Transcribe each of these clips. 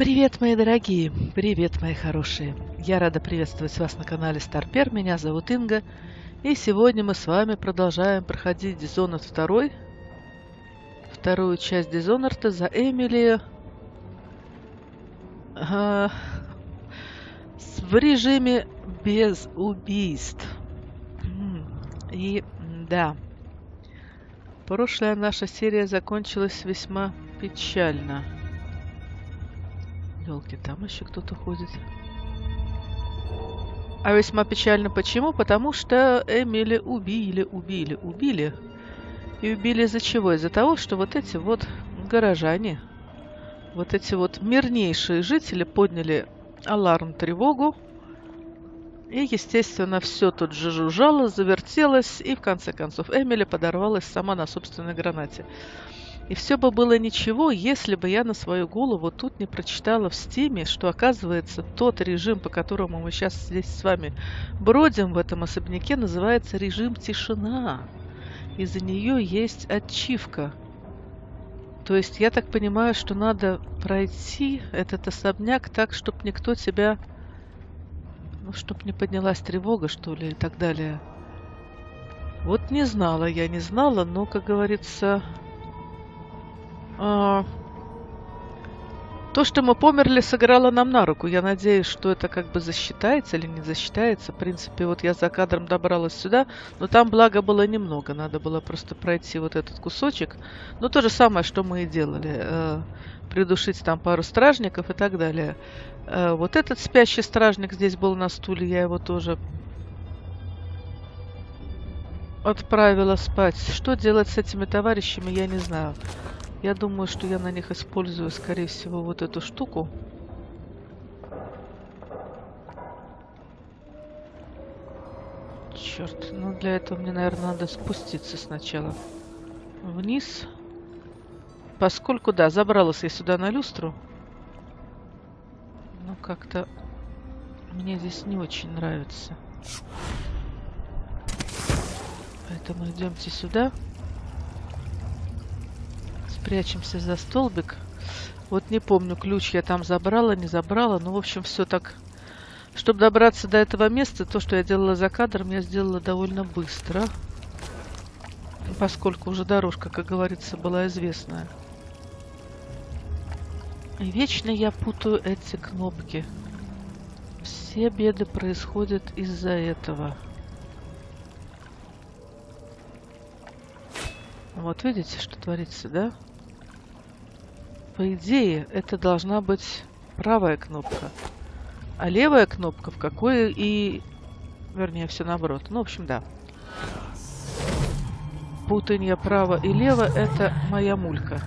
Привет, мои дорогие! Привет, мои хорошие! Я рада приветствовать вас на канале StarPer, меня зовут Инга, и сегодня мы с вами продолжаем проходить Dishonored 2, вторую часть Dishonored за Эмили в режиме без убийств. И да, прошлая наша серия закончилась весьма печально. Ёлки, там еще кто-то ходит. А весьма печально почему? Потому что Эмили убили. И убили из-за чего? Из-за того, что вот эти вот горожане, вот эти вот мирнейшие жители подняли аларм-тревогу. И, естественно, все тут же жужжало, завертелось, и в конце концов Эмили подорвалась сама на собственной гранате. И все бы было ничего, если бы я на свою голову тут не прочитала в Стиме, что, оказывается, тот режим, по которому мы сейчас здесь с вами бродим в этом особняке, называется режим «Тишина». И за нее есть ачивка. То есть я так понимаю, что надо пройти этот особняк так, чтобы никто тебя... Ну, чтобы не поднялась тревога, что ли, и так далее. Вот не знала, я не знала, но, как говорится... То, что мы померли, сыграло нам на руку. Я надеюсь, что это как бы засчитается или не засчитается. В принципе, вот я за кадром добралась сюда, но там, благо, было немного. Надо было просто пройти вот этот кусочек. Ну, то же самое, что мы и делали. Придушить там пару стражников и так далее. Вот этот спящий стражник здесь был на стуле. Я его тоже отправила спать. Что делать с этими товарищами, я не знаю. Я думаю, что я на них использую, скорее всего, вот эту штуку. Черт, ну для этого мне, наверное, надо спуститься сначала вниз. Поскольку, да, забралась я сюда на люстру. Ну, как-то мне здесь не очень нравится. Поэтому идемте сюда. Прячемся за столбик. Вот не помню, ключ я там забрала, не забрала. Ну, в общем, все так. Чтобы добраться до этого места, то, что я делала за кадром, я сделала довольно быстро. Поскольку уже дорожка, как говорится, была известная. И вечно я путаю эти кнопки. Все беды происходят из-за этого. Вот видите, что творится, да? По идее, это должна быть правая кнопка. А левая кнопка в какой и... Вернее, все наоборот. Ну, в общем, да. Путанье право и лево – это моя мулька.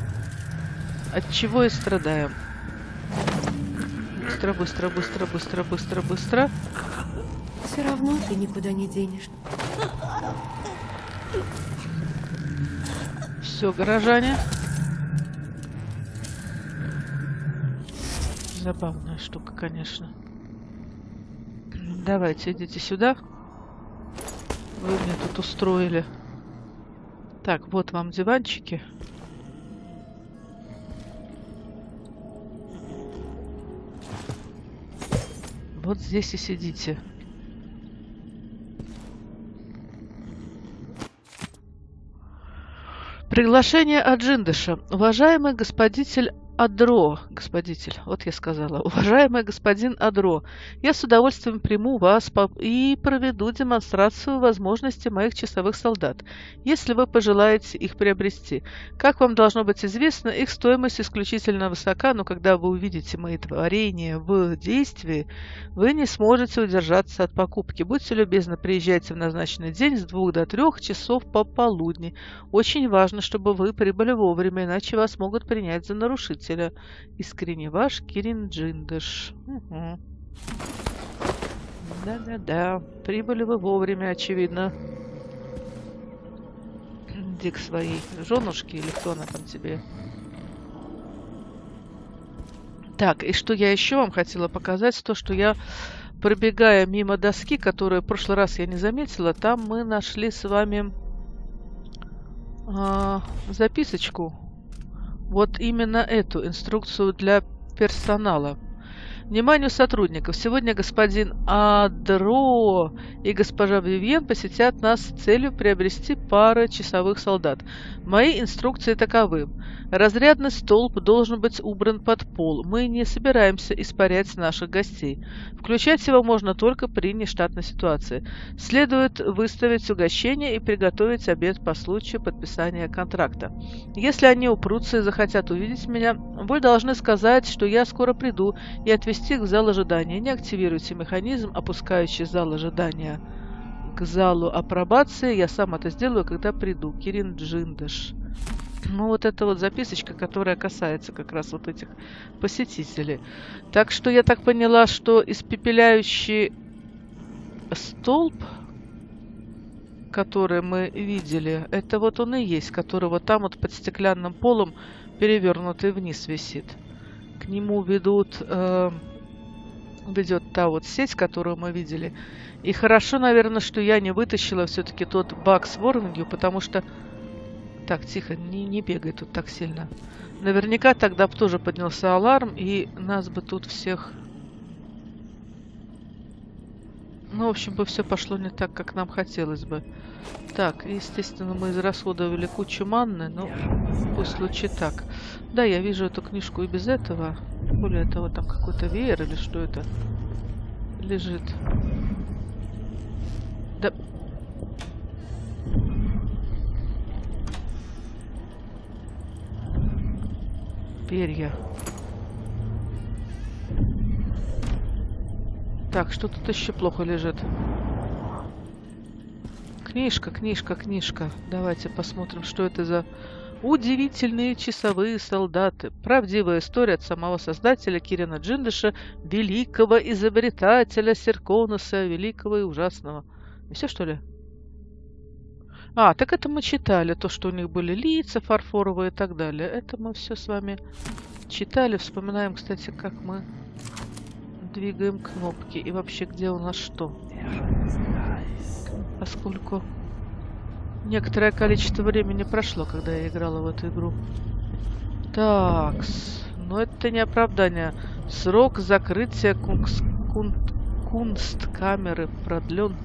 От чего и страдаем. Быстро, быстро, быстро, быстро, быстро, быстро. Все равно ты никуда не денешь. Все, горожане. Забавная штука, конечно. Давайте, идите сюда. Вы мне тут устроили. Так, вот вам диванчики. Вот здесь и сидите. Приглашение от Джиндоша. Уважаемый господитель Адро. Господитель, вот я сказала. Уважаемый господин Адро, я с удовольствием приму вас и проведу демонстрацию возможностей моих часовых солдат, если вы пожелаете их приобрести. Как вам должно быть известно, их стоимость исключительно высока, но когда вы увидите мои творения в действии, вы не сможете удержаться от покупки. Будьте любезны, приезжайте в назначенный день с 2 до 3 часов пополудни. Очень важно, чтобы вы прибыли вовремя, иначе вас могут принять за нарушителя. Искренне ваш Кирин Джиндош. Да-да-да. Прибыли вы вовремя, очевидно. Иди к своей женушке или кто она там тебе. Так, и что я еще вам хотела показать, то, что я, пробегая мимо доски, которую в прошлый раз я не заметила, там мы нашли с вами записочку. Вот именно эту инструкцию для персонала. Вниманию сотрудников! Сегодня господин Адро и госпожа Вивьен посетят нас с целью приобрести пару часовых солдат. Мои инструкции таковы. Разрядный столб должен быть убран под пол. Мы не собираемся испарять наших гостей. Включать его можно только при нештатной ситуации. Следует выставить угощение и приготовить обед по случаю подписания контракта. Если они упрутся и захотят увидеть меня, вы должны сказать, что я скоро приду, и отвести их в зал ожидания. Не активируйте механизм, опускающий зал ожидания к залу апробации. Я сам это сделаю, когда приду. Кирин Джиндош. Ну, вот это вот записочка, которая касается как раз вот этих посетителей. Так что я так поняла, что испепеляющий столб, который мы видели, это вот он и есть, который вот там вот под стеклянным полом перевернутый вниз висит. К нему ведет та вот сеть, которую мы видели. И хорошо, наверное, что я не вытащила все-таки тот баг с ворнингью, потому что... Так, тихо, не бегай тут так сильно. Наверняка тогда бы тоже поднялся аларм, и нас бы тут всех... Ну, в общем, бы все пошло не так, как нам хотелось бы. Так, естественно, мы израсходовали кучу манны, но пусть лучше так. Да, я вижу эту книжку и без этого. Более того, там какой-то веер или что это лежит. Да. Перья. Так, что тут еще плохо лежит? Книжка, книжка, книжка. Давайте посмотрим, что это за удивительные часовые солдаты. Правдивая история от самого создателя Кирина Джиндоша, великого изобретателя Серконуса, великого и ужасного. И все, что ли? А, так это мы читали. То, что у них были лица фарфоровые и так далее. Это мы все с вами читали. Вспоминаем, кстати, как мы... Двигаем кнопки и вообще где у нас что, поскольку некоторое количество времени прошло, когда я играла в эту игру. Так, но это не оправдание. Срок закрытия Кунсткамеры продлен.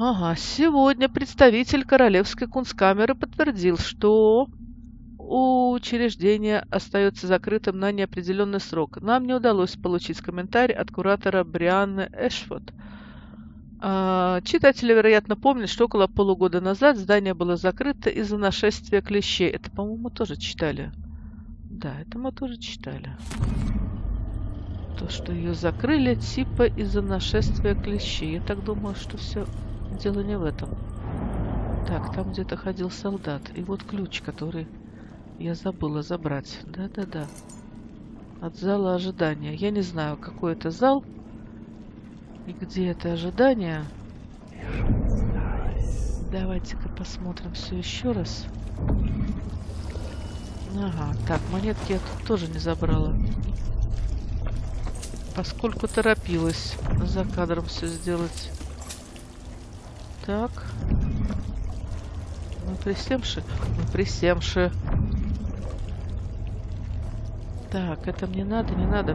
Ага, сегодня представитель королевской Кунсткамеры подтвердил, что учреждение остается закрытым на неопределенный срок. Нам не удалось получить комментарий от куратора Брианны Эшфорд. Читатели, вероятно, помнят, что около полугода назад здание было закрыто из-за нашествия клещей. Это, по-моему, мы тоже читали. Да, это мы тоже читали. То, что ее закрыли, типа из-за нашествия клещей. Я так думаю, что все дело не в этом. Так, там где-то ходил солдат. И вот ключ, который... Я забыла забрать. Да-да-да. От зала ожидания. Я не знаю, какой это зал и где это ожидание. Давайте-ка посмотрим все еще раз. Ага, так, монетки я тут тоже не забрала. Поскольку торопилась за кадром все сделать. Так. Мы присемши? Мы присемши. Так, это мне надо, не надо?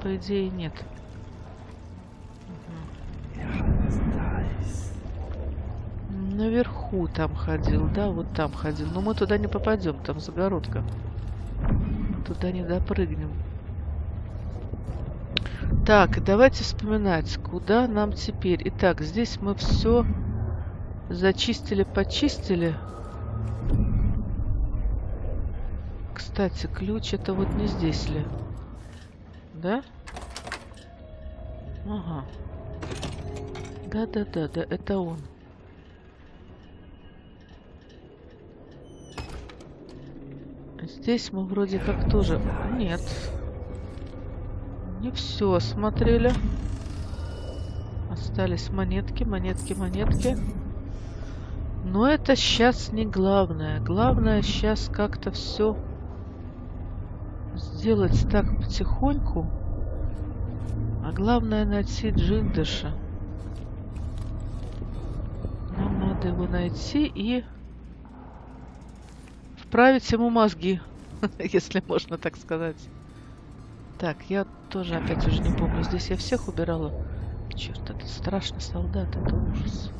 По идее, нет. Угу. Наверху там ходил, да, вот там ходил. Но мы туда не попадем, там загородка. Туда не допрыгнем. Так, давайте вспоминать, куда нам теперь. Итак, здесь мы все зачистили, почистили. Кстати, ключ это вот не здесь ли? Да? Ага. Да, это он. Здесь мы вроде как тоже... Нет. Не все осмотрели. Остались монетки, монетки, монетки. Но это сейчас не главное. Главное сейчас как-то все... Сделать так потихоньку, а главное найти Джиндоша. Нам надо его найти и вправить ему мозги. если можно так сказать. Так, я тоже опять уже не помню. Здесь я всех убирала. Черт, это страшно, солдат, это ужас.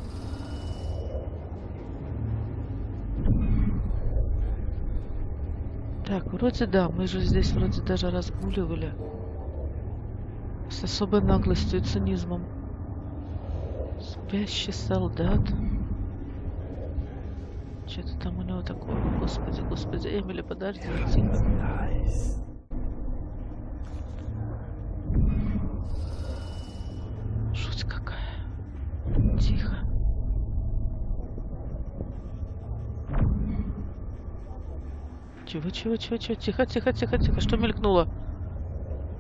Так, вроде да, мы же здесь вроде даже разгуливали. С особой наглостью и цинизмом. Спящий солдат. Что-то там у него такое. Господи, господи, Эмили, подожди. Тихо. Жуть какая. Тихо. Чего? Тихо. Что мелькнуло?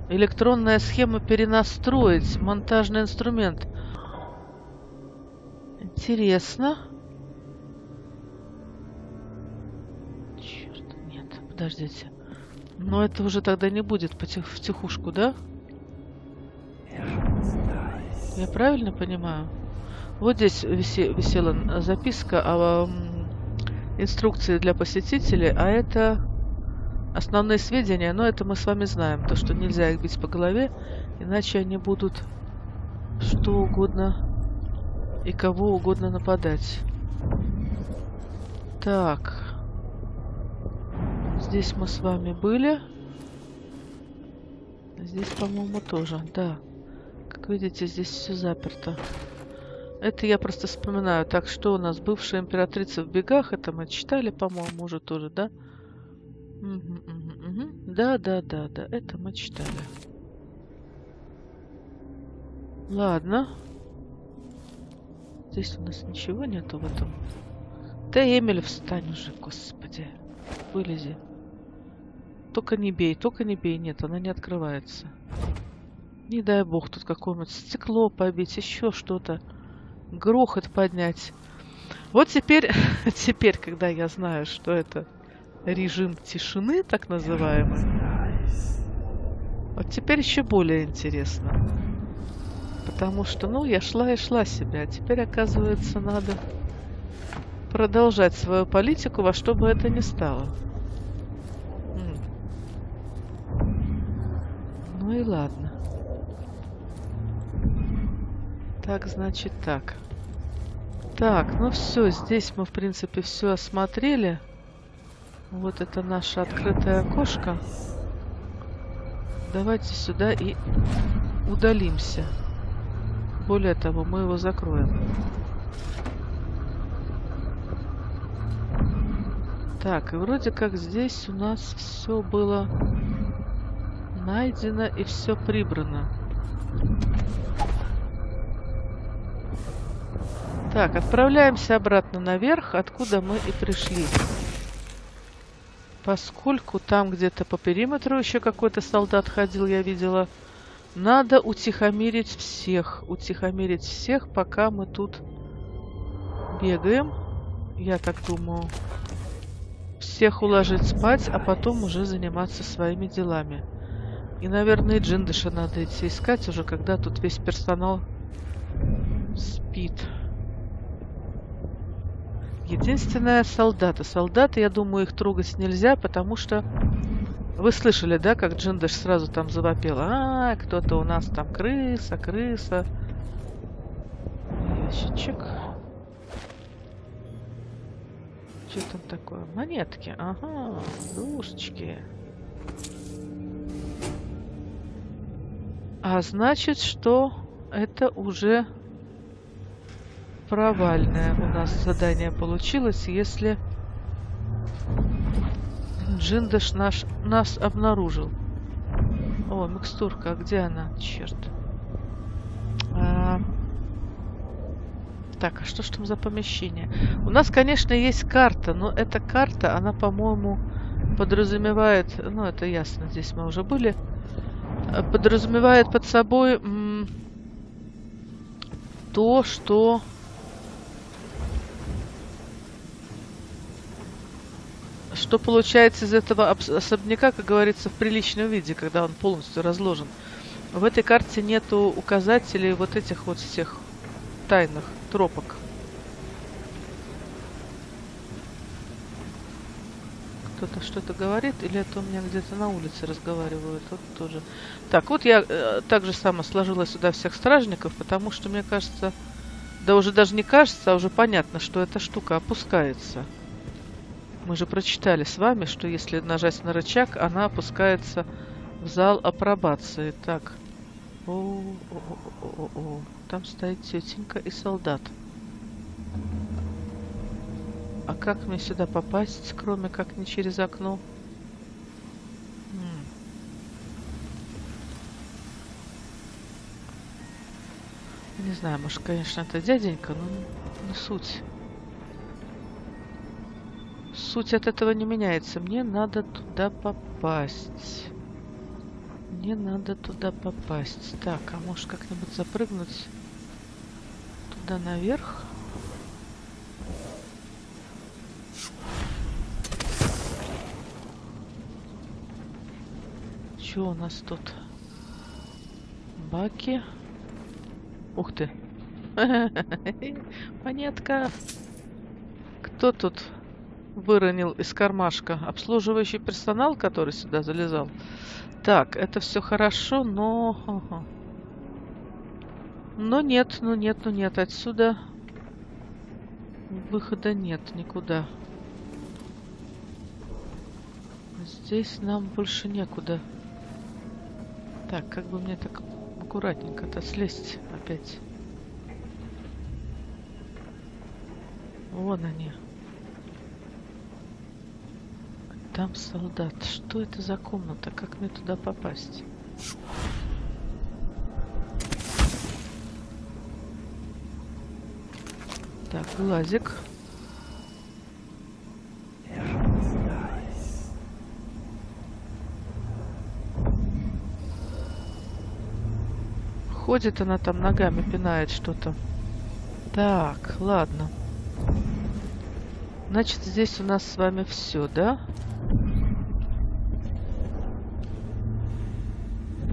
Электронная схема перенастроить. Монтажный инструмент. Интересно. Черт, нет, подождите. Но это уже тогда не будет втихушку, да? Я правильно понимаю? Вот здесь висела записка о инструкции для посетителей, а это основные сведения, но это мы с вами знаем, то, что нельзя их бить по голове, иначе они будут что угодно... и кого угодно нападать. Так. Здесь мы с вами были. Здесь, по-моему, тоже. Да. Как видите, здесь все заперто. Это я просто вспоминаю. Так, что у нас? Бывшая императрица в бегах. Это мы читали, по-моему, уже тоже, да? Да. Это мы читали. Ладно. Здесь у нас ничего нету в этом. Да, Эмили, встань уже, господи. Вылези. Только не бей. Нет, она не открывается. Не дай бог тут какое-нибудь стекло побить, еще что-то. Грохот поднять. Вот теперь, когда я знаю, что это режим тишины, так называемый, вот теперь еще более интересно. Потому что, ну, я шла и шла себе, а теперь, оказывается, надо продолжать свою политику во что бы это ни стало. Ну и ладно. Так, значит, так. Так, ну все, здесь мы, в принципе, все осмотрели. Вот это наше открытое окошко. Давайте сюда и удалимся. Более того, мы его закроем. Так, и вроде как здесь у нас все было найдено и все прибрано. Так, отправляемся обратно наверх, откуда мы и пришли. Поскольку там где-то по периметру еще какой-то солдат ходил, я видела... Надо утихомирить всех, пока мы тут бегаем, я так думаю. Всех уложить спать, а потом уже заниматься своими делами. И, наверное, Джиндоша надо идти искать уже, когда тут весь персонал спит. Единственное, солдаты. Солдаты, я думаю, их трогать нельзя, потому что... Вы слышали, да, как Джиндош сразу там завопила? А, кто-то у нас там крыса. Ящичек. Что там такое? Монетки. Ага, игрушечки. А значит, что это уже провальное у нас задание получилось, если... Джиндош нас обнаружил. О, микстурка, а где она? Черт. Так, а что ж там за помещение? У нас, конечно, есть карта, но эта карта, она, по-моему, подразумевает... Ну, это ясно, здесь мы уже были. Подразумевает под собой то, что... Что получается из этого особняка, как говорится, в приличном виде, когда он полностью разложен. В этой карте нету указателей вот этих вот всех тайных тропок. Кто-то что-то говорит, или это у меня где-то на улице разговаривают. Вот тоже. Так, вот я также сама сложила сюда всех стражников, потому что, мне кажется, да уже даже не кажется, а уже понятно, что эта штука опускается. Мы же прочитали с вами, что если нажать на рычаг, она опускается в зал апробации. Так. О-о-о-о-о-о. Там стоит тетенька и солдат. А как мне сюда попасть, кроме как не через окно? Не знаю, может, конечно, это дяденька, но не суть. Суть от этого не меняется. Мне надо туда попасть. Мне надо туда попасть. Так, а может, как-нибудь запрыгнуть туда наверх? Что у нас тут? Баки. Ух ты. Монетка. Кто тут выронил из кармашка? Обслуживающий персонал, который сюда залезал? Так, это все хорошо, но... Но нет, ну нет, ну нет. Отсюда выхода нет никуда. Здесь нам больше некуда. Так, как бы мне так аккуратненько-то слезть опять. Вон они. Там солдат. Что это за комната? Как мне туда попасть? Так, глазик. Ходит она там, ногами пинает что-то. Так, ладно. Значит, здесь у нас с вами все, да?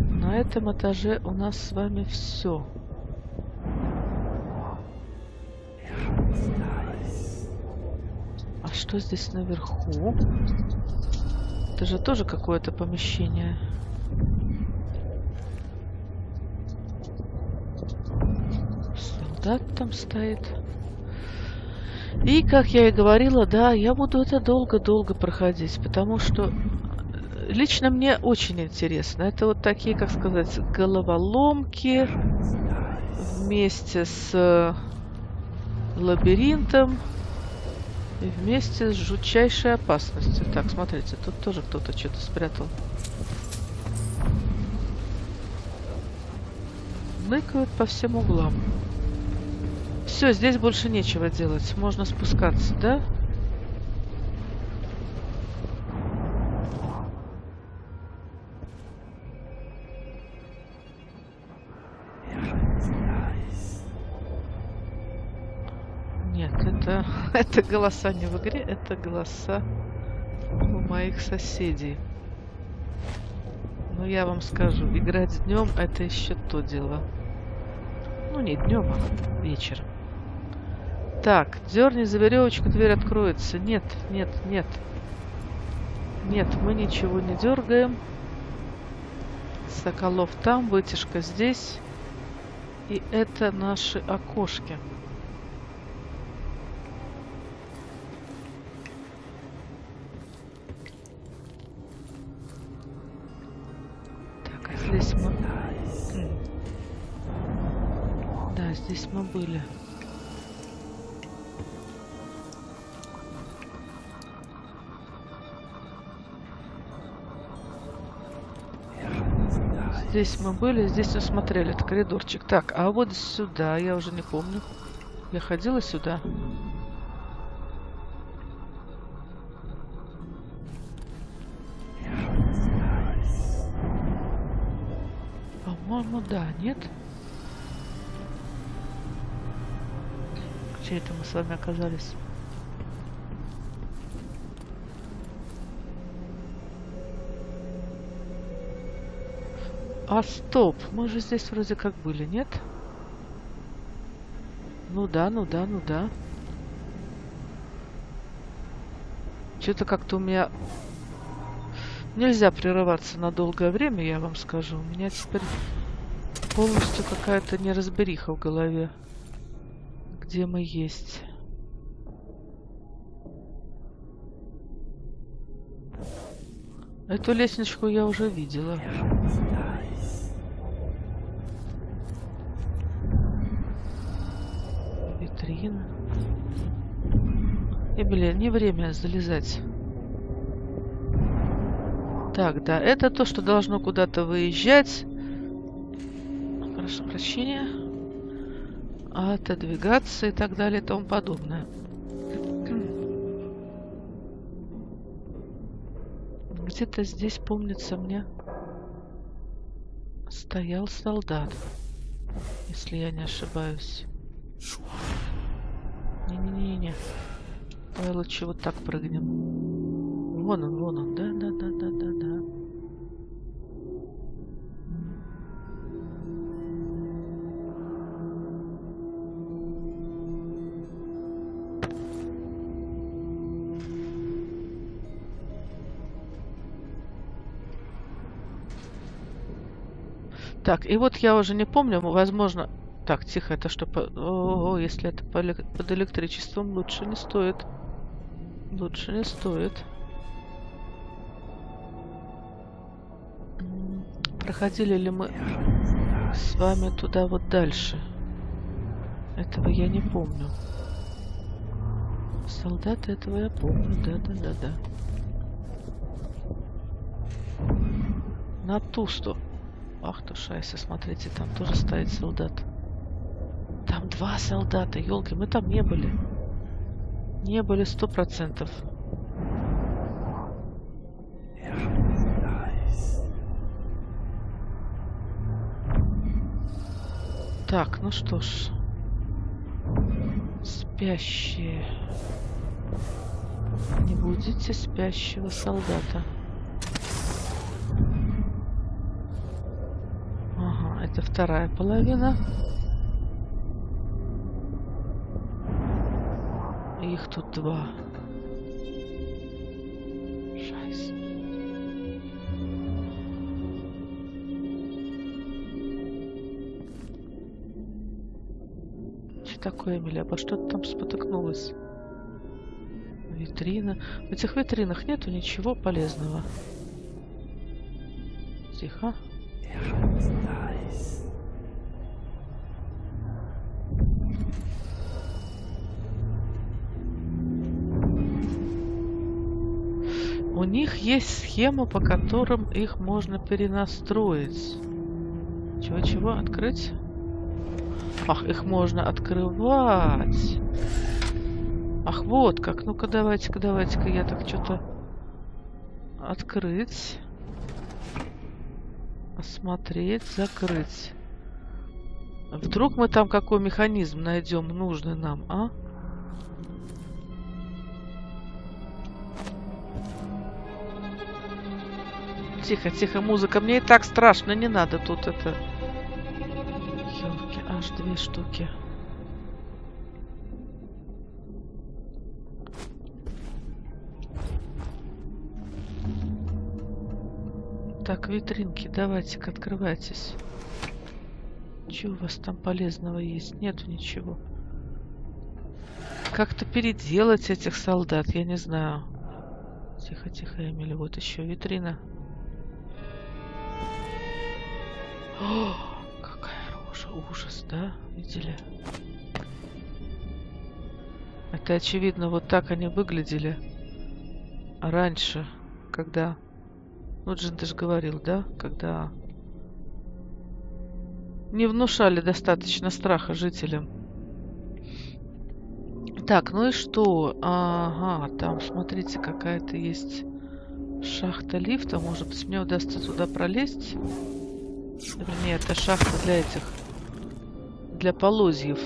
На этом этаже у нас с вами все. А что здесь наверху? Это же тоже какое-то помещение. Да, там стоит. И, как я и говорила, да, я буду это долго-долго проходить, потому что лично мне очень интересно. Это вот такие, как сказать, головоломки вместе с лабиринтом и вместе с жутчайшей опасностью. Так, смотрите, тут тоже кто-то что-то спрятал. Ныкают по всем углам. Все, здесь больше нечего делать. Можно спускаться, да? Нет, это голоса не в игре, это голоса у моих соседей. Но я вам скажу, играть днем — это еще то дело. Ну, не днем, а вечером. Так, дерни за веревочку, дверь откроется. Нет, нет, нет. Нет, мы ничего не дергаем. Соколов там, вытяжка здесь. И это наши окошки. Так, а здесь мы... Да, здесь мы были. Здесь мы были, здесь усмотрели этот коридорчик. Так, а вот сюда, я уже не помню. Я ходила сюда. По-моему, да, нет? Где это мы с вами оказались? А стоп, мы же здесь вроде как были, нет? Ну да, ну да, ну да. Что-то как-то у меня... Нельзя прерываться на долгое время, я вам скажу. У меня теперь полностью какая-то неразбериха в голове. Где мы есть? Эту лестничку я уже видела. Витрина. И, блин, не время залезать. Так, да, это то, что должно куда-то выезжать. Прошу прощения. Отодвигаться и так далее и тому подобное. Где-то здесь, помнится мне, стоял солдат, если я не ошибаюсь. Не-не-не-не. Давай лучше вот так прыгнем. Вон он, да-да-да-да-да-да. Так, и вот я уже не помню, возможно... Так, тихо, это что... О-о-о, если это под электричеством, лучше не стоит. Лучше не стоит. Проходили ли мы с вами туда вот дальше? Этого я не помню. Солдаты, этого я помню, да-да-да-да. На ту сторону. Ах ты шайся, смотрите, там тоже стоит солдат. Там два солдата, елки, мы там не были. Не были 100%. Так, ну что ж. Спящие. Не будите спящего солдата. Это вторая половина. Их тут два. Жесть. Что такое, Эмили? Обо что ты там спотыкнулась? Витрина. В этих витринах нету ничего полезного. Тихо. У них есть схема, по которым их можно перенастроить. Чего-чего? Открыть? Ах, их можно открывать. Ах, вот как. Ну-ка, давайте-ка, давайте-ка я так что-то открыть. Осмотреть, закрыть. Вдруг мы там какой механизм найдем нужный нам, а? Тихо, тихо, музыка. Мне и так страшно, не надо тут это. Ёлки, аж две штуки. Так, витринки, давайте-ка, открывайтесь. Чего у вас там полезного есть? Нету ничего. Как-то переделать этих солдат, я не знаю. Тихо, тихо, Эмили, вот еще витрина. О, какая рожа, ужас, да? Видели? Это очевидно, вот так они выглядели раньше, когда... Ну, Джин, ты же говорил, да? Когда не внушали достаточно страха жителям. Так, ну и что? Ага, там, смотрите, какая-то есть шахта лифта. Может быть, мне удастся туда пролезть? Вернее, это шахта для этих, для полозьев.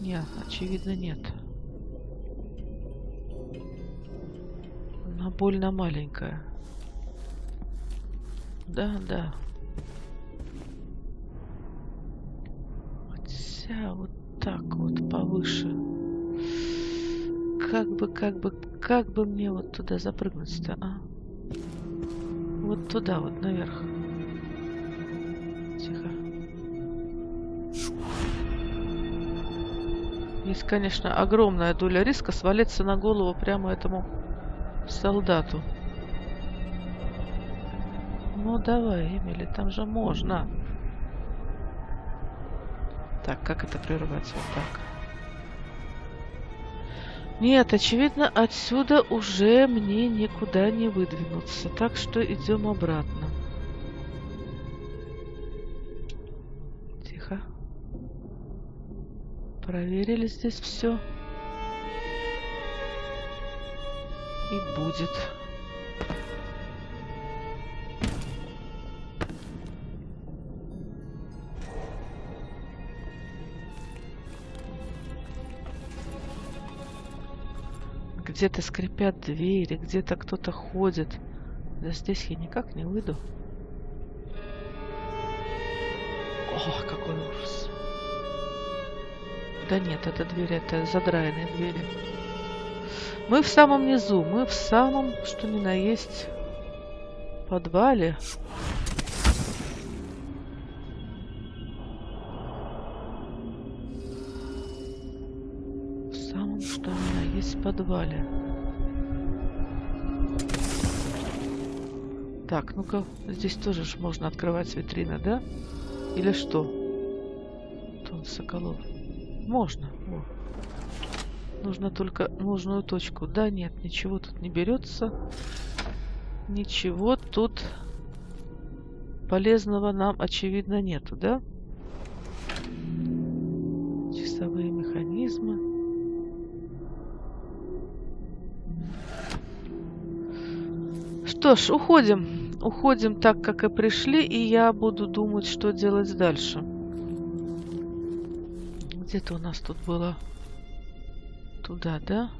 Нет, очевидно, нет. Она больно маленькая. Да, да. Хотя вот так вот повыше. Как бы мне вот туда запрыгнуть-то, а? Вот туда, вот наверх. Тихо. Есть, конечно, огромная доля риска свалиться на голову прямо этому солдату. Ну давай, Эмили, там же можно. Так, как это прерывать? Вот так. Нет, очевидно, отсюда уже мне никуда не выдвинуться. Так что идем обратно. Тихо. Проверили здесь все. И будет. Где-то скрипят двери, где-то кто-то ходит. Да здесь я никак не выйду. Ох, какой ужас. Да нет, это двери, это задраенные двери. Мы в самом низу, мы в самом, что ни на есть, подвале. Подвале. Так, ну-ка, здесь тоже ж можно открывать витрина, да? Или что? Тон Соколов. Можно. О. Нужно только нужную точку. Да, нет, ничего тут не берется. Ничего тут полезного нам, очевидно, нету, да? Часовые механизмы. Что ж, уходим. Уходим так, как и пришли, и я буду думать, что делать дальше. Где-то у нас тут было... Туда, да?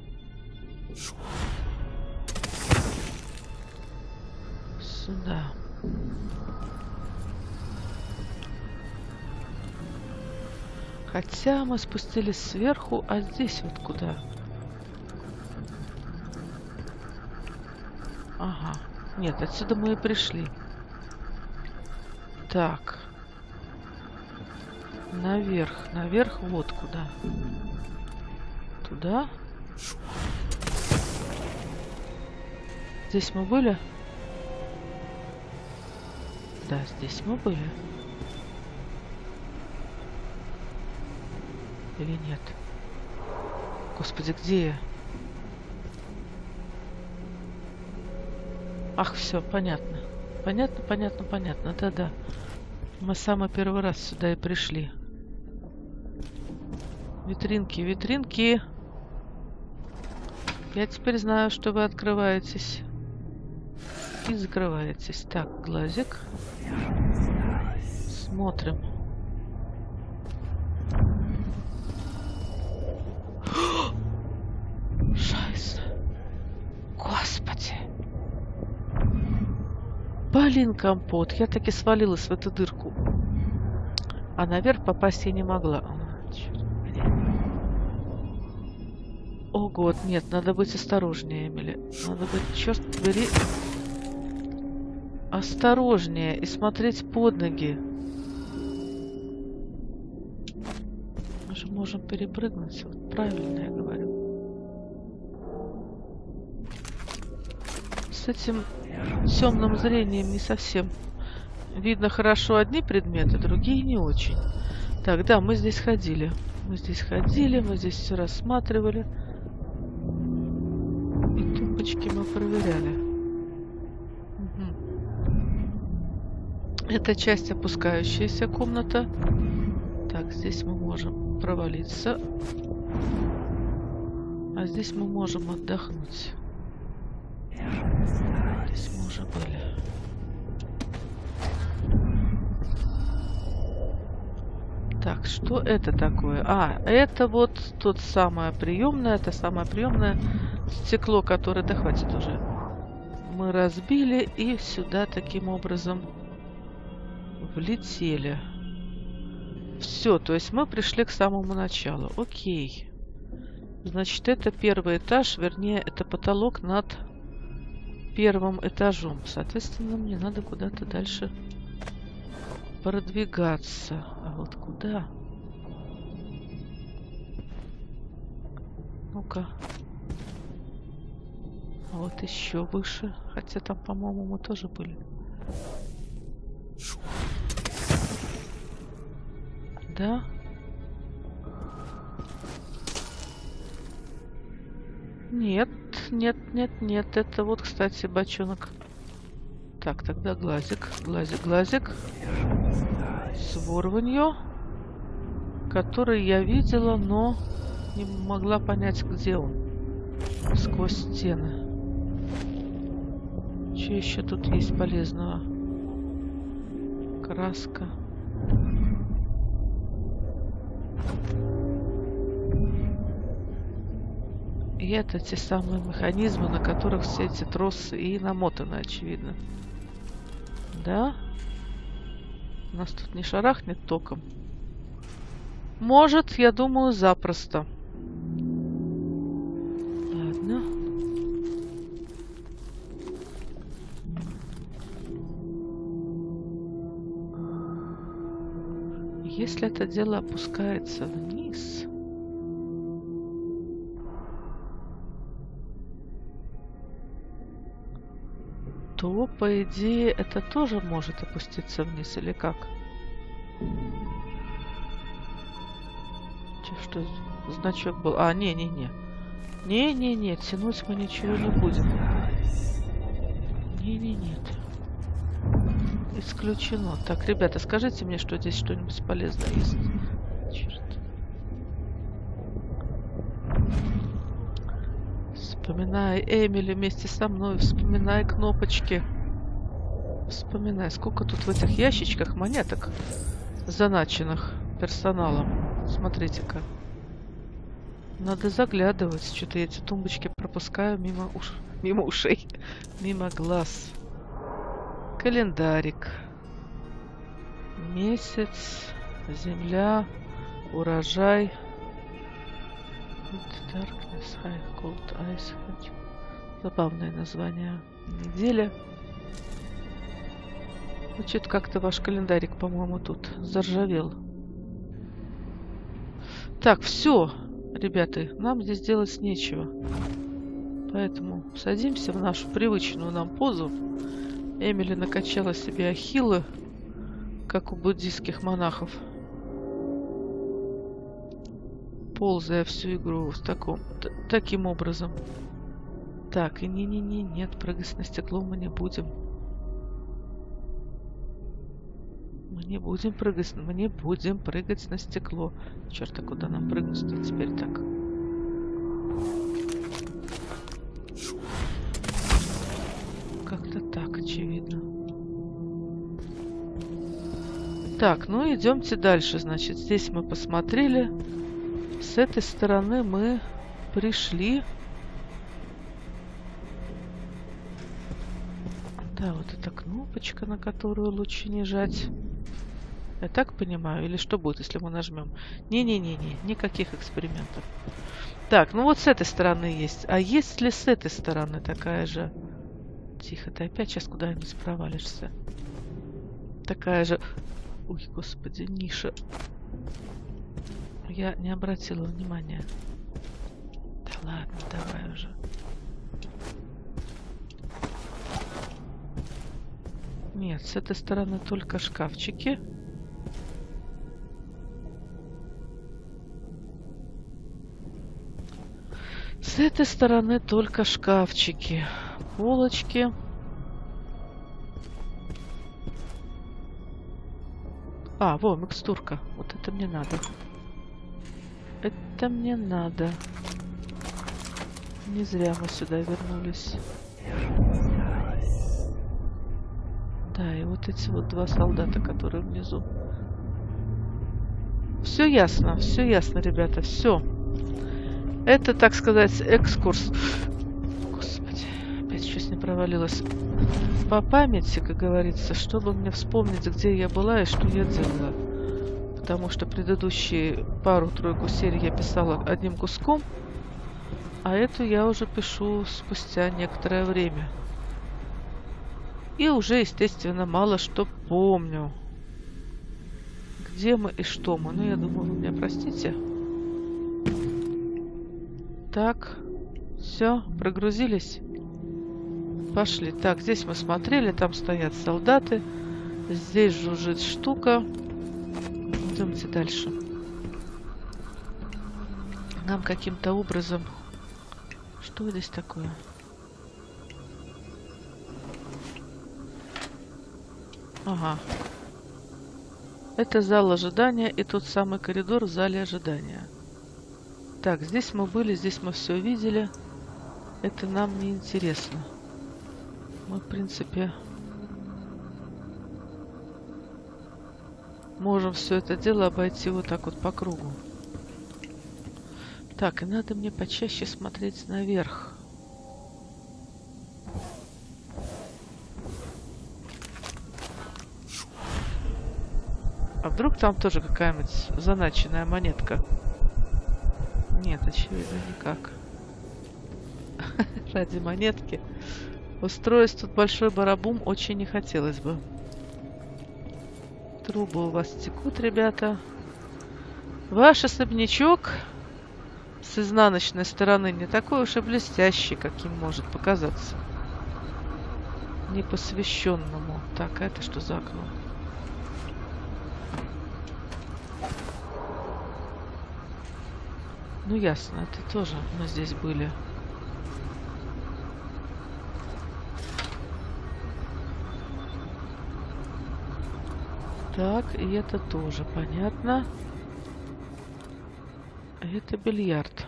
Сюда. Хотя мы спустились сверху, а здесь вот куда? Ага. Нет, отсюда мы и пришли. Так. Наверх. Наверх вот куда. Туда. Здесь мы были? Да, здесь мы были. Или нет? Господи, где я? Ах, все, понятно. Понятно. Да-да. Мы самый первый раз сюда и пришли. Витринки. Я теперь знаю, что вы открываетесь. И закрываетесь. Так, глазик. Смотрим. Блин, компот, я таки свалилась в эту дырку. А наверх попасть я не могла. О, год, нет, надо быть осторожнее, Эмили. Надо быть, черт бери, осторожнее и смотреть под ноги. Мы же можем перепрыгнуть, вот правильно я говорю. С этим... темным зрением не совсем видно хорошо одни предметы, другие не очень. Так, да, мы здесь ходили. Мы здесь все рассматривали. И тумбочки мы проверяли. Угу. Это часть опускающаяся комната. Так, здесь мы можем провалиться. А здесь мы можем отдохнуть. Здесь мы уже были. Так, что это такое? А, это вот тот самое приемное, это самое приемное стекло, которое, да хватит уже. Мы разбили и сюда таким образом влетели. Все, то есть мы пришли к самому началу. Окей. Значит, это первый этаж, вернее, это потолок над первым этажом. Соответственно, мне надо куда-то дальше продвигаться. А вот куда? Ну-ка. Вот еще выше. Хотя там, по-моему, мы тоже были. Да? Нет, нет, нет, нет. Это вот, кстати, бочонок. Так, тогда глазик, глазик, глазик. С ворванью, который я видела, но не могла понять, где он. Сквозь стены. Что еще тут есть полезного? Краска. И это те самые механизмы, на которых все эти тросы и намотаны, очевидно. Да? Нас тут не шарахнет током? Может, я думаю, запросто. Ладно. Если это дело опускается вниз... то, по идее, это тоже может опуститься вниз, или как? Что значок был? А, не-не-не. Не-не-не, тянуть мы ничего не будем. Не-не-нет. Исключено. Так, ребята, скажите мне, что здесь что-нибудь полезное есть. Черт. Вспоминай, Эмили, вместе со мной. Вспоминай кнопочки. Вспоминай, сколько тут в этих ящичках монеток, заначенных персоналом. Смотрите-ка. Надо заглядывать. Что-то я эти тумбочки пропускаю мимо, мимо ушей. Мимо глаз. Календарик. Месяц. Земля. Урожай. Darkness, High, Cold, Ice. Забавное название. Неделя. Ну, что-то как-то ваш календарик, по-моему, тут заржавел. Так, все, ребята, нам здесь делать нечего. Поэтому садимся в нашу привычную нам позу. Эмили накачала себе ахиллы, как у буддийских монахов, ползая всю игру в таким образом. Так, и не-не-не, нет, прыгать на стекло мы не будем. Мы не будем прыгать на стекло. Черт, а куда нам прыгнуть-то теперь так? Как-то так, очевидно. Так, ну идемте дальше, значит. Здесь мы посмотрели. С этой стороны мы пришли. Да, вот эта кнопочка, на которую лучше не жать. Я так понимаю? Или что будет, если мы нажмем? Не-не-не-не, никаких экспериментов. Так, ну вот с этой стороны есть. А есть ли с этой стороны такая же... Тихо, ты опять сейчас куда-нибудь провалишься. Такая же... Ой, господи, ниша. Я не обратила внимания. Да ладно, давай уже. Нет, с этой стороны только шкафчики. С этой стороны только шкафчики. Полочки. А, во, микстурка. Вот это мне надо. Это мне надо. Не зря мы сюда вернулись. Да, и вот эти вот два солдата, которые внизу. Все ясно, ребята, все. Это, так сказать, экскурс. Господи, опять чуть не провалилась. По памяти, как говорится, чтобы мне вспомнить, где я была и что я делала. Потому что предыдущие пару-тройку серий я писала одним куском, А эту я уже пишу спустя некоторое время. И уже, естественно, мало что помню. Где мы и что мы? Ну, я думаю, вы меня простите. Так, все, прогрузились. Пошли. Так, здесь мы смотрели, там стоят солдаты. Здесь жужжит штука. Идемте дальше. Нам каким-то образом... Что здесь такое? Ага. Это зал ожидания и тот самый коридор в зале ожидания. Так, здесь мы были, здесь мы все видели. Это нам не интересно. Мы, в принципе, можем все это дело обойти вот так вот по кругу. Так, и надо мне почаще смотреть наверх. А вдруг там тоже какая-нибудь заначенная монетка? Нет, очевидно, никак. Ради монетки устроить тут большой барабум очень не хотелось бы. Трубы у вас текут, ребята. Ваш особнячок с изнаночной стороны не такой уж и блестящий, каким может показаться непосвященному. Так, а это что за окно? Ну, ясно, это тоже мы здесь были. Так, и это тоже понятно. Это бильярд.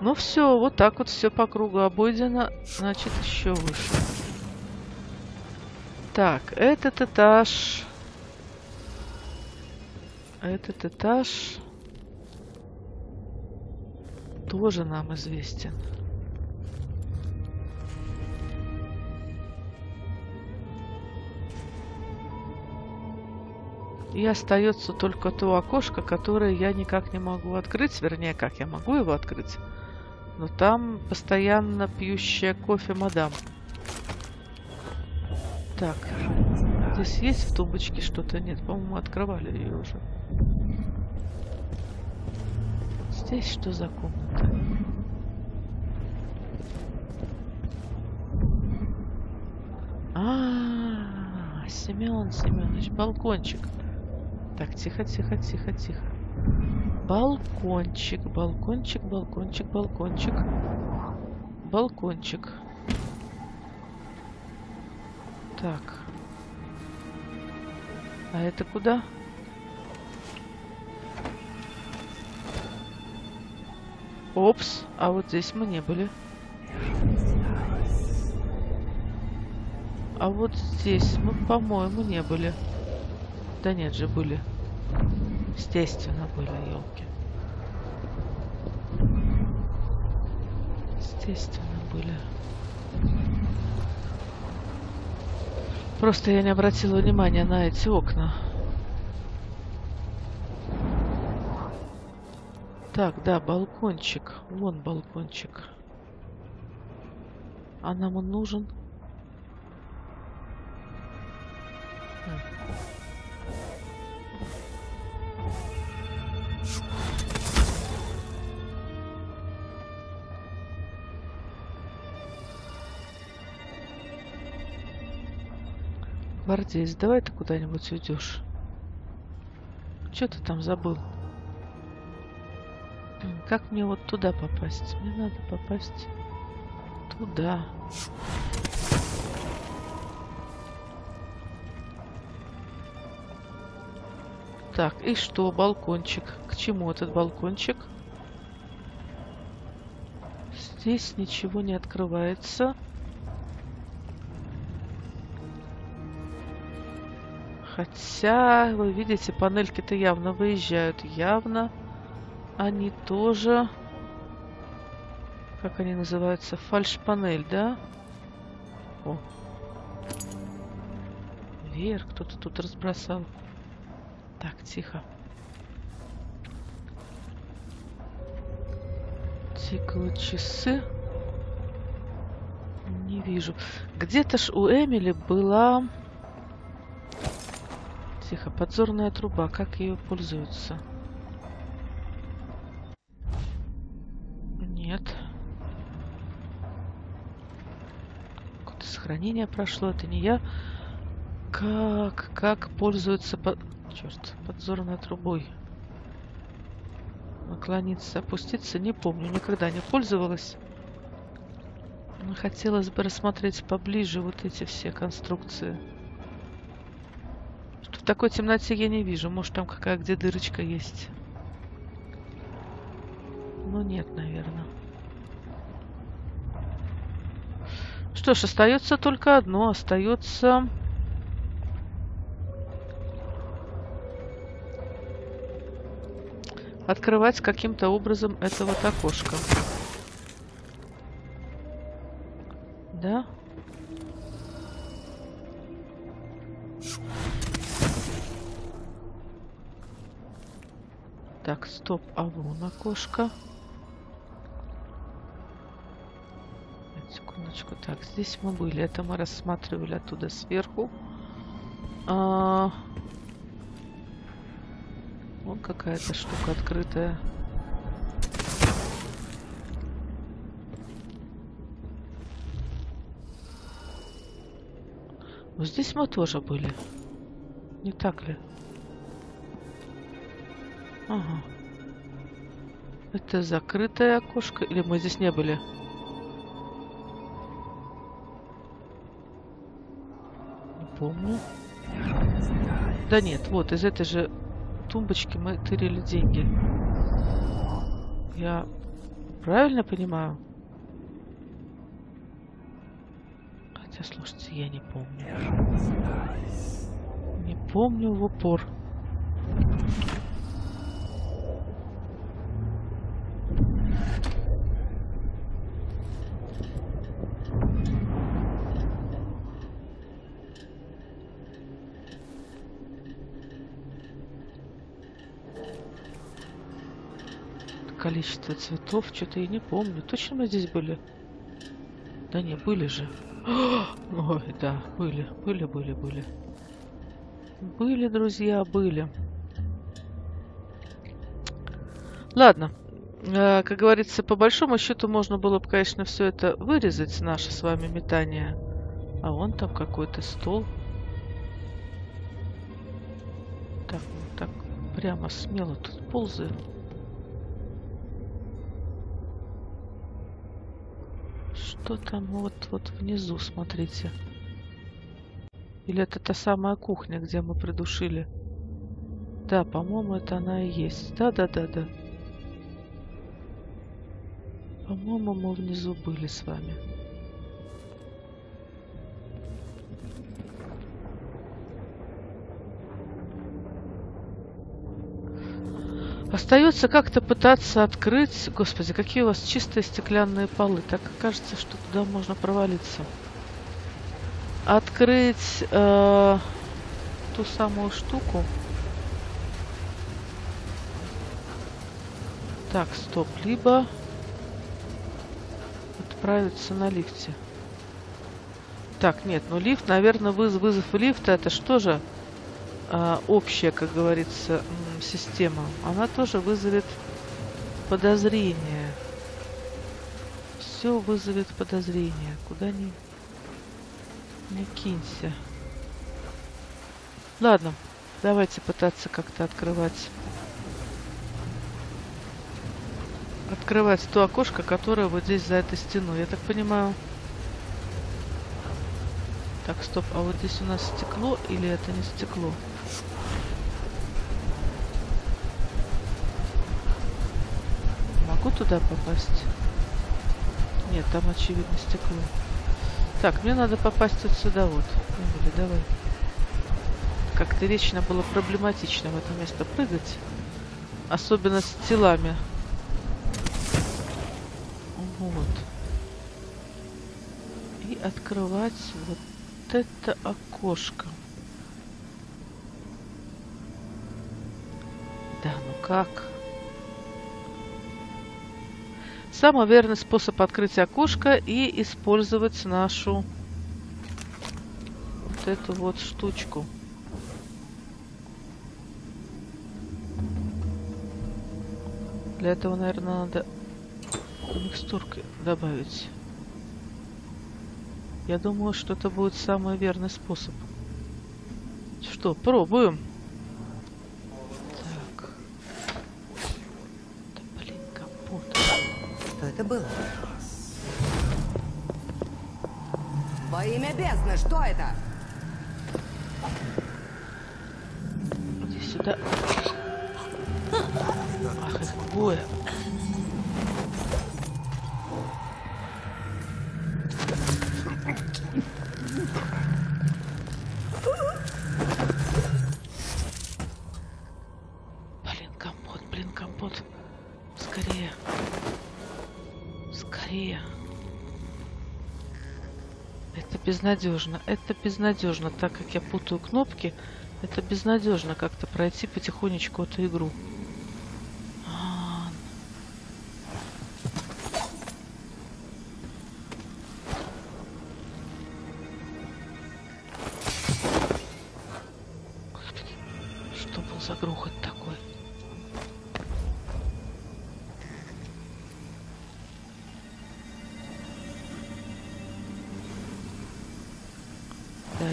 Ну все, вот так вот все по кругу обойдено. Значит, еще выше. Так, этот этаж... Этот этаж тоже нам известен. И остается только то окошко, которое я никак не могу открыть. Вернее, как я могу его открыть. Но там постоянно пьющая кофе мадам. Так, здесь есть в тумбочке что-то? Нет, по-моему, открывали ее уже. Здесь что за комната? А-а-а, Семен Семенович, балкончик. Так, тихо, тихо, тихо, тихо. Балкончик, балкончик, балкончик, балкончик. Балкончик. Так. А это куда? Опс, а вот здесь мы не были. А вот здесь мы, по-моему, не были. Да нет же, были. Естественно, были, елки. Естественно, были. Просто я не обратила внимания на эти окна. Так, да, балкончик. Вон балкончик. А нам он нужен? Бордец, давай ты куда-нибудь уйдешь. Че ты там забыл? Как мне вот туда попасть? Мне надо попасть туда. Так, и что, балкончик? К чему этот балкончик? Здесь ничего не открывается. Хотя, вы видите, панельки-то явно выезжают. Явно. Они тоже... Как они называются? Фальш-панель, да? О. Веер кто-то тут разбросал. Так, тихо. Тикают часы. Не вижу. Где-то ж у Эмили была... Тихо, подзорная труба. Как ее пользуются? Нет. Какое-то сохранение прошло. Это не я. Как пользуются... Черт, подзорной трубой. Наклониться, опуститься, не помню. Никогда не пользовалась. Но хотелось бы рассмотреть поближе вот эти все конструкции. Что в такой темноте я не вижу. Может, там где дырочка есть. Ну, нет, наверное. Что ж, остается только одно. Остается... открывать каким-то образом это вот окошко. Да? Так, стоп, а вон окошко. Секундочку. Так, здесь мы были. Это мы рассматривали оттуда сверху. Вон какая-то штука открытая. Вот здесь мы тоже были. Не так ли? Ага. Это закрытое окошко? Или мы здесь не были? Не помню. Да нет, вот из этой же... тумбочки мы тырили деньги. Я правильно понимаю? Хотя, слушайте, я не помню. Не помню в упор. Количество цветов, что-то я не помню. Точно мы здесь были? Да не, были же. Ой, да, были. Были, друзья, были. Ладно. Как говорится, по большому счету можно было бы, конечно, все это вырезать, наше с вами метание. А вон там какой-то стол. Так, вот так прямо смело тут ползаю. Что там вот внизу, смотрите. Или это та самая кухня, где мы придушили? Да, по-моему, это она и есть. Да. По-моему, мы внизу были с вами. Остается как-то пытаться открыть... Господи, какие у вас чистые стеклянные полы. Так кажется, что туда можно провалиться. Открыть ту самую штуку. Так, стоп. Либо отправиться на лифте. Так, нет, ну лифт, наверное, вызов лифта, это что же? Общая, как говорится, система, она тоже вызовет подозрение. Все вызовет подозрение. Куда не кинься. Ладно, давайте пытаться как-то открывать. Открывать то окошко, которое вот здесь за этой стеной. Я так понимаю... Так, стоп, а вот здесь у нас стекло или это не стекло? Могу туда попасть? Нет, там очевидно стекло. Так, мне надо попасть вот сюда вот. Эмили, давай. Как-то вечно было проблематично в это место прыгать. Особенно с телами. Вот. И открывать вот это окошко. Да, ну как? самоуверенный способ открыть окошко и использовать нашу вот эту вот штучку. Для этого, наверное, надо микстурки добавить. Я думаю, что это будет самый верный способ. Что, пробуем. Так. Да блин, капот. Что это было? Во имя бездны, что это? Иди сюда. Ах, их двое. Блин, компот. Скорее. Скорее. Это безнадежно. Это безнадежно. Так как я путаю кнопки, это безнадежно как-то пройти потихонечку эту игру.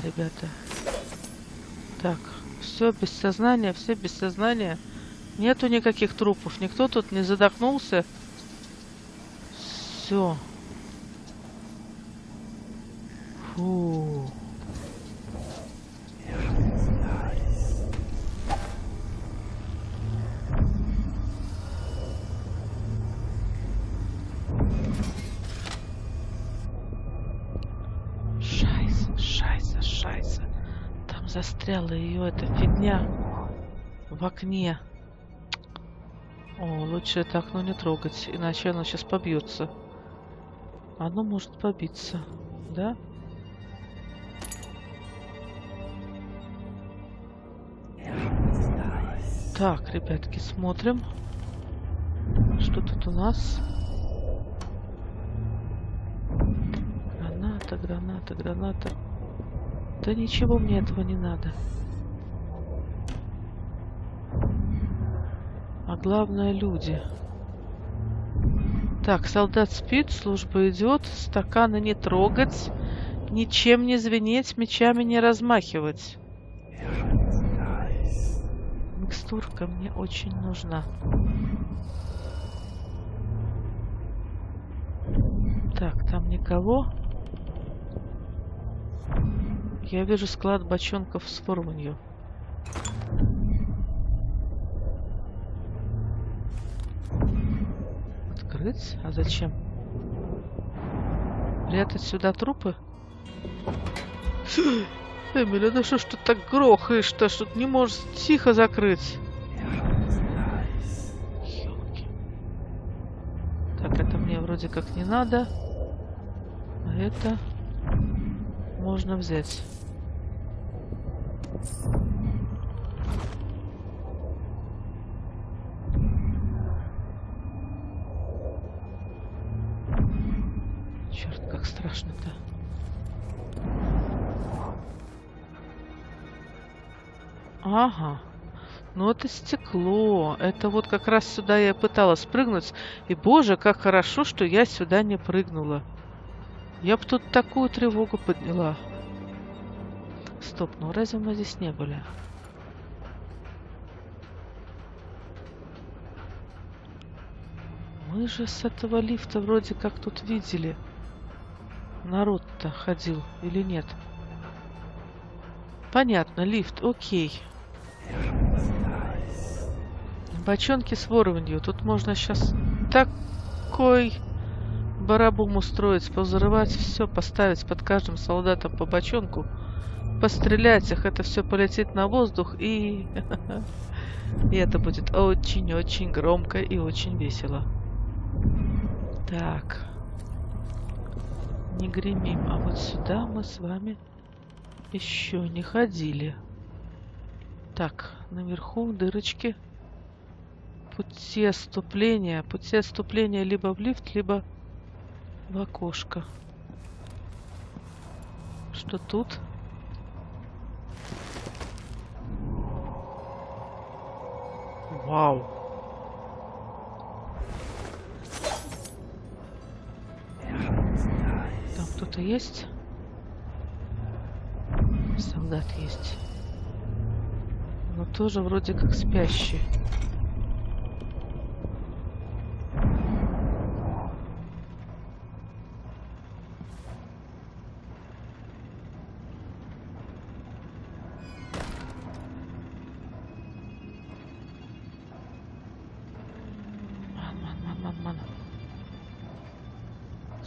Ребята. Так, все без сознания, все без сознания. Нету никаких трупов, никто тут не задохнулся. Все. Фу. Застряла ее эта фигня в окне. О, лучше это окно не трогать, иначе оно сейчас побьется. Оно может побиться, да? Так, ребятки, смотрим. Что тут у нас? Граната, граната, граната. Да ничего мне этого не надо. А главное, люди. Так, солдат спит, служба идет. Стаканы не трогать. Ничем не звенеть, мечами не размахивать. Микстурка мне очень нужна. Так, там никого. Я вижу склад бочонков с формунью. Открыть? А зачем? Прятать сюда трупы? Эмили, да что ж ты так грохаешь-то? Что ты не можешь тихо закрыть? Ёлки. Так, это мне вроде как не надо. А это можно взять. Черт, как страшно-то. Ага. Ну это стекло. Это вот как раз сюда я пыталась прыгнуть. И боже, как хорошо, что я сюда не прыгнула. Я бы тут такую тревогу подняла. Стоп, ну разве мы здесь не были? Мы же с этого лифта вроде как тут видели. Народ-то ходил или нет? Понятно, лифт, окей. Бочонки с ворованью. Тут можно сейчас такой барабум устроить, повзрывать все, поставить под каждым солдатом по бочонку, пострелять их, это все полетит на воздух, и это будет очень-очень громко и очень весело. Так. Не гремим, а вот сюда мы с вами еще не ходили. Так, наверху дырочки. Пути отступления либо в лифт, либо в окошко. Что тут? Вау. Там кто-то есть? Солдат есть. Но тоже вроде как спящий.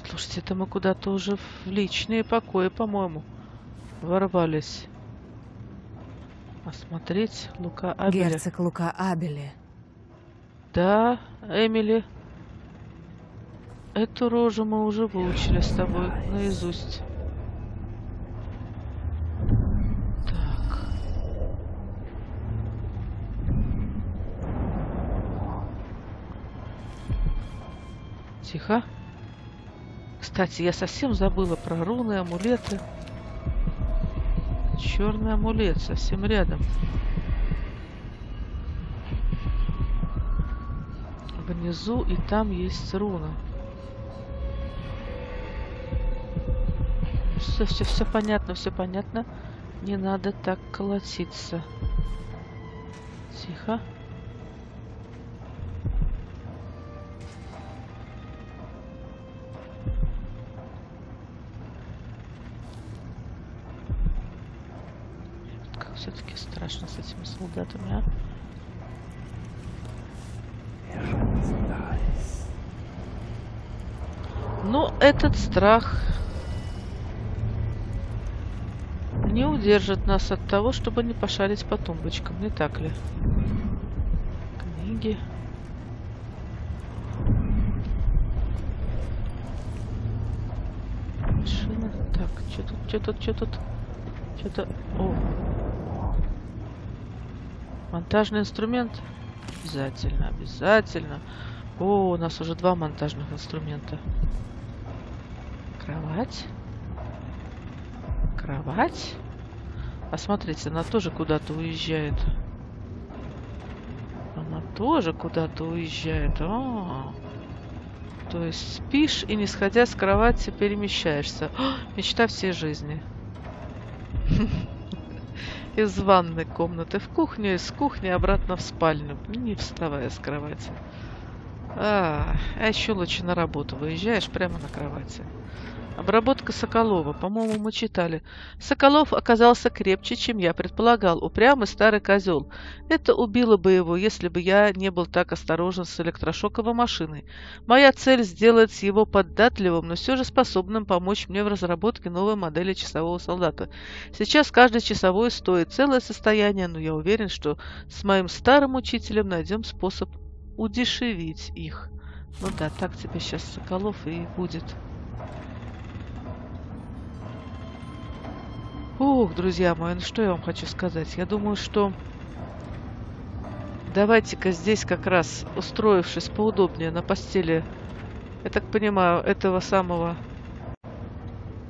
Слушайте, это мы куда-то уже в личные покои, по-моему, ворвались. Осмотреть Лука Абели. Герцог Лука Абели. Да, Эмили. Эту рожу мы уже выучили с тобой наизусть. Так. Тихо. Кстати, я совсем забыла про руны, амулеты. Черный амулет совсем рядом. Внизу и там есть руна. Все понятно, все понятно. Не надо так колотиться. Тихо. Все-таки страшно с этими солдатами, а? Ну, этот страх не удержит нас от того, чтобы не пошарить по тумбочкам, не так ли? Книги. Машина. Так, что тут, что тут, что тут? Что-то... О! Монтажный инструмент? Обязательно, обязательно. О, у нас уже два монтажных инструмента. Кровать. Кровать. А смотрите, она тоже куда-то уезжает. Она тоже куда-то уезжает. А-а-а. То есть спишь и, не сходя с кровати, перемещаешься. О, мечта всей жизни. Из ванной комнаты в кухню, из кухни обратно в спальню, не вставая с кровати. А еще лучше на работу выезжаешь прямо на кровати. Обработка Соколова. По-моему, мы читали. Соколов оказался крепче, чем я предполагал. Упрямый старый козел. Это убило бы его, если бы я не был так осторожен с электрошоковой машиной. Моя цель — сделать его податливым, но все же способным помочь мне в разработке новой модели часового солдата. Сейчас каждый часовой стоит целое состояние, но я уверен, что с моим старым учителем найдем способ удешевить их. Ну да, так тебе сейчас Соколов и будет. Ух, друзья мои, ну что я вам хочу сказать? Я думаю, что давайте-ка здесь как раз, устроившись поудобнее на постели, я так понимаю, этого самого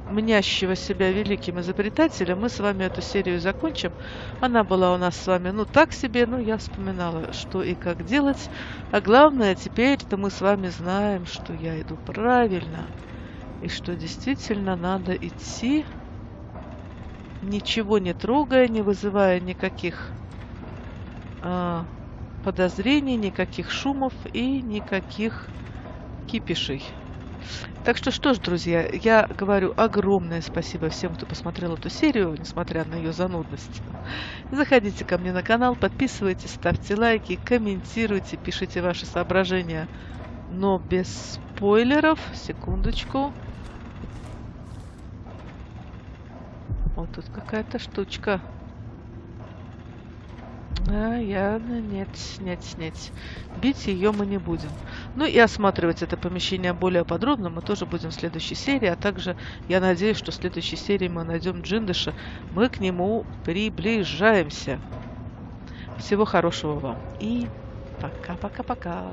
мнящего себя великим изобретателя, мы с вами эту серию закончим. Она была у нас с вами, ну, так себе, но я вспоминала, что и как делать. А главное, теперь-то мы с вами знаем, что я иду правильно. И что действительно надо идти, ничего не трогая, не вызывая никаких подозрений, никаких шумов и никаких кипишей. Так что ж, друзья, я говорю огромное спасибо всем, кто посмотрел эту серию, несмотря на ее занудность. Заходите ко мне на канал, подписывайтесь, ставьте лайки, комментируйте, пишите ваши соображения, но без спойлеров. Секундочку. Вот тут какая-то штучка. А, явно нет. Бить ее мы не будем. Ну и осматривать это помещение более подробно мы тоже будем в следующей серии. А также я надеюсь, что в следующей серии мы найдем Джиндоша. Мы к нему приближаемся. Всего хорошего вам и Пока-пока-пока.